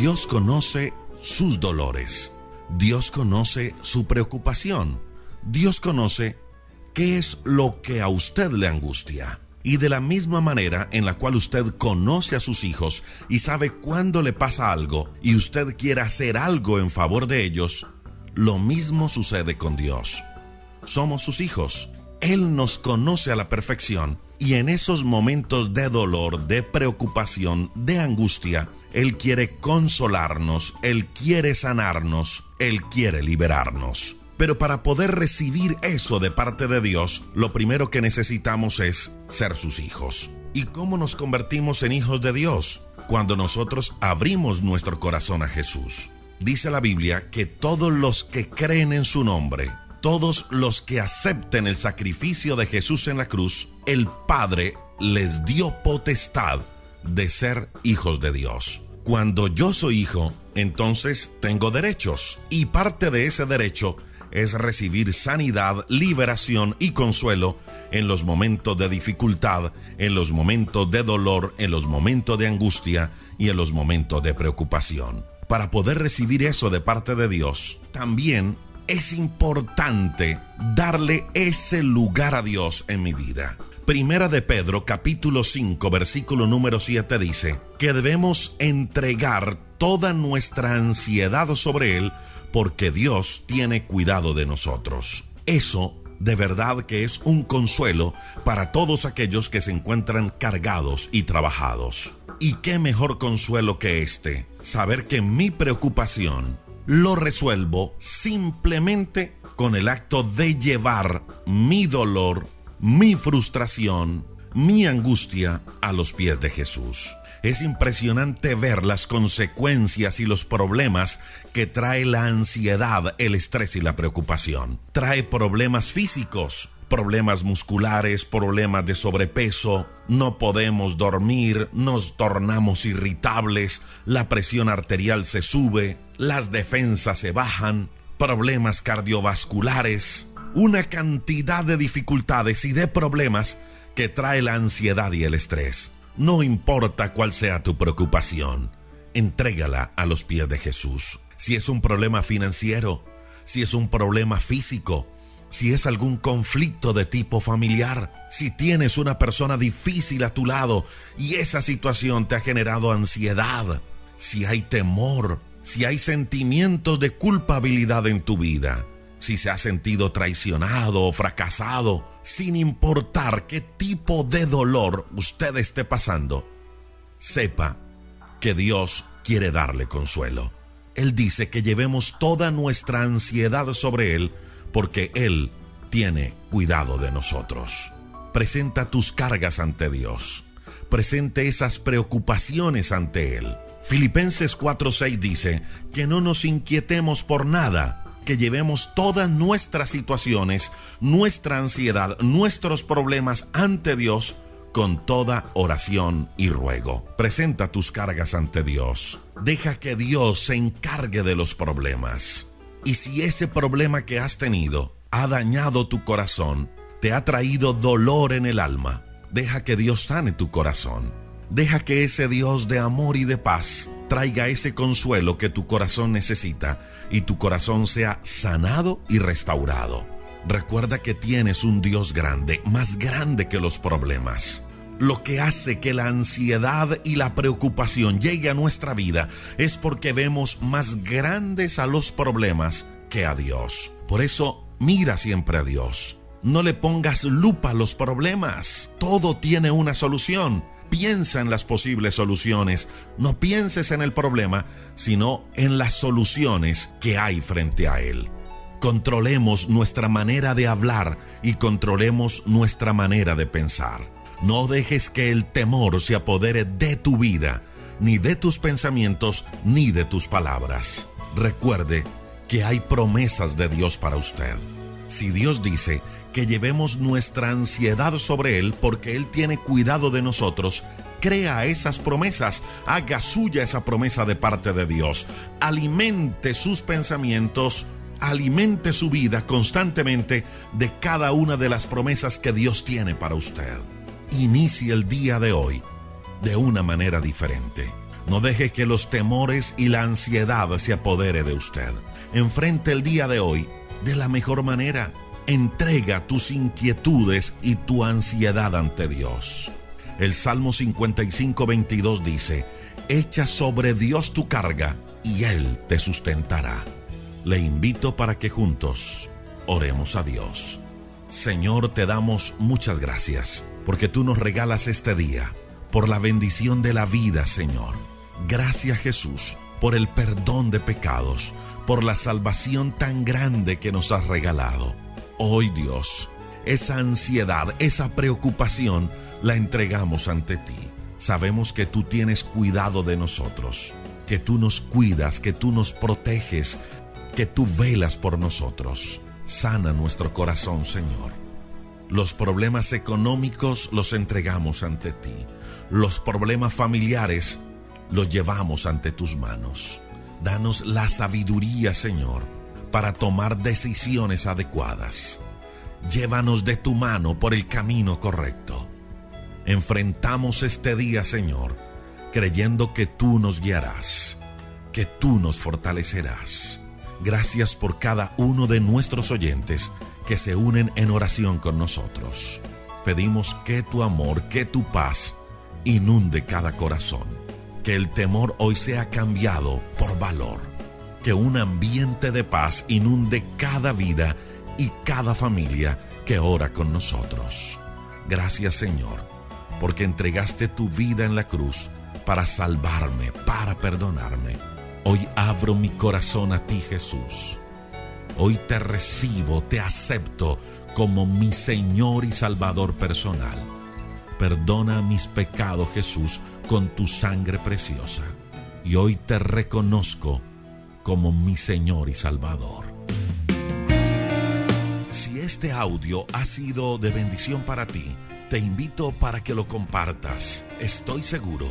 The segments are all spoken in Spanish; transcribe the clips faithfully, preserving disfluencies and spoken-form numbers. Dios conoce sus dolores. Dios conoce su preocupación. Dios conoce qué es lo que a usted le angustia. Y de la misma manera en la cual usted conoce a sus hijos y sabe cuándo le pasa algo y usted quiere hacer algo en favor de ellos, lo mismo sucede con Dios. Somos sus hijos. Él nos conoce a la perfección y en esos momentos de dolor, de preocupación, de angustia, Él quiere consolarnos, Él quiere sanarnos, Él quiere liberarnos. Pero para poder recibir eso de parte de Dios, lo primero que necesitamos es ser sus hijos. ¿Y cómo nos convertimos en hijos de Dios? Cuando nosotros abrimos nuestro corazón a Jesús. Dice la Biblia que todos los que creen en su nombre, todos los que acepten el sacrificio de Jesús en la cruz, el Padre les dio potestad de ser hijos de Dios. Cuando yo soy hijo, entonces tengo derechos, y parte de ese derecho es recibir sanidad, liberación y consuelo en los momentos de dificultad, en los momentos de dolor, en los momentos de angustia y en los momentos de preocupación. Para poder recibir eso de parte de Dios, también es importante darle ese lugar a Dios en mi vida. Primera de Pedro, capítulo cinco, versículo número siete dice que debemos entregar toda nuestra ansiedad sobre Él porque Dios tiene cuidado de nosotros. Eso de verdad que es un consuelo para todos aquellos que se encuentran cargados y trabajados. ¿Y qué mejor consuelo que este? Saber que mi preocupación lo resuelvo simplemente con el acto de llevar mi dolor, mi frustración, mi angustia a los pies de Jesús. Es impresionante ver las consecuencias y los problemas que trae la ansiedad, el estrés y la preocupación. Trae problemas físicos, problemas musculares, problemas de sobrepeso, no podemos dormir, nos tornamos irritables, la presión arterial se sube, las defensas se bajan, problemas cardiovasculares, una cantidad de dificultades y de problemas que trae la ansiedad y el estrés. No importa cuál sea tu preocupación, entrégala a los pies de Jesús. Si es un problema financiero, si es un problema físico, si es algún conflicto de tipo familiar, si tienes una persona difícil a tu lado y esa situación te ha generado ansiedad, si hay temor, si hay sentimientos de culpabilidad en tu vida, si se ha sentido traicionado o fracasado, sin importar qué tipo de dolor usted esté pasando, sepa que Dios quiere darle consuelo. Él dice que llevemos toda nuestra ansiedad sobre Él, porque Él tiene cuidado de nosotros. Presenta tus cargas ante Dios. Presente esas preocupaciones ante Él. Filipenses cuatro seis dice que no nos inquietemos por nada, que llevemos todas nuestras situaciones, nuestra ansiedad, nuestros problemas ante Dios con toda oración y ruego. Presenta tus cargas ante Dios. Deja que Dios se encargue de los problemas. Y si ese problema que has tenido ha dañado tu corazón, te ha traído dolor en el alma, deja que Dios sane tu corazón. Deja que ese Dios de amor y de paz traiga ese consuelo que tu corazón necesita y tu corazón sea sanado y restaurado. Recuerda que tienes un Dios grande, más grande que los problemas. Lo que hace que la ansiedad y la preocupación llegue a nuestra vida es porque vemos más grandes a los problemas que a Dios. Por eso, mira siempre a Dios. No le pongas lupa a los problemas. Todo tiene una solución. Piensa en las posibles soluciones. No pienses en el problema, sino en las soluciones que hay frente a él. Controlemos nuestra manera de hablar y controlemos nuestra manera de pensar. No dejes que el temor se apodere de tu vida, ni de tus pensamientos, ni de tus palabras. Recuerde que hay promesas de Dios para usted. Si Dios dice que llevemos nuestra ansiedad sobre Él porque Él tiene cuidado de nosotros, crea esas promesas, haga suya esa promesa de parte de Dios. Alimente sus pensamientos, alimente su vida constantemente de cada una de las promesas que Dios tiene para usted. Inicie el día de hoy de una manera diferente. No deje que los temores y la ansiedad se apodere de usted. Enfrente el día de hoy de la mejor manera. Entrega tus inquietudes y tu ansiedad ante Dios. El Salmo cincuenta y cinco, veintidós dice: echa sobre Dios tu carga y Él te sustentará. Le invito para que juntos oremos a Dios. Señor, te damos muchas gracias porque tú nos regalas este día, por la bendición de la vida, Señor. Gracias, Jesús, por el perdón de pecados, por la salvación tan grande que nos has regalado. Hoy, Dios, esa ansiedad, esa preocupación, la entregamos ante ti. Sabemos que tú tienes cuidado de nosotros, que tú nos cuidas, que tú nos proteges, que tú velas por nosotros. Sana nuestro corazón, Señor. Los problemas económicos los entregamos ante ti. Los problemas familiares los llevamos ante tus manos. Danos la sabiduría, Señor, para tomar decisiones adecuadas. Llévanos de tu mano por el camino correcto. Enfrentamos este día, Señor, creyendo que tú nos guiarás, que tú nos fortalecerás. Gracias por cada uno de nuestros oyentes que se unen en oración con nosotros. Pedimos que tu amor, que tu paz inunde cada corazón, que el temor hoy sea cambiado por valor, que un ambiente de paz inunde cada vida y cada familia que ora con nosotros. Gracias, Señor, porque entregaste tu vida en la cruz para salvarme, para perdonarme. Hoy abro mi corazón a ti, Jesús. Hoy te recibo, te acepto como mi Señor y Salvador personal. Perdona mis pecados, Jesús, con tu sangre preciosa. Y hoy te reconozco como mi Señor y Salvador. Si este audio ha sido de bendición para ti, te invito para que lo compartas. Estoy seguro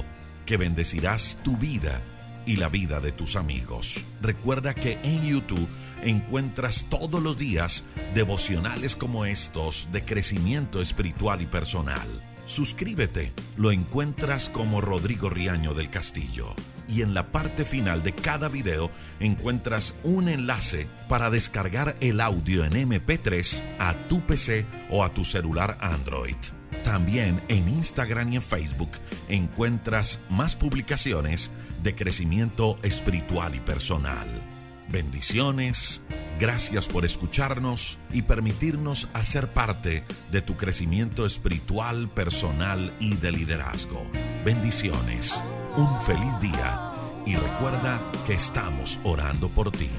que bendecirás tu vida y la vida de tus amigos. Recuerda que en YouTube encuentras todos los días devocionales como estos de crecimiento espiritual y personal. Suscríbete, lo encuentras como Rodrigo Riaño del Castillo. Y en la parte final de cada video encuentras un enlace para descargar el audio en eme pe tres a tu pe ce o a tu celular Android. También en Instagram y en Facebook encuentras más publicaciones de crecimiento espiritual y personal. Bendiciones, gracias por escucharnos y permitirnos hacer parte de tu crecimiento espiritual, personal y de liderazgo. Bendiciones. Un feliz día y recuerda que estamos orando por ti.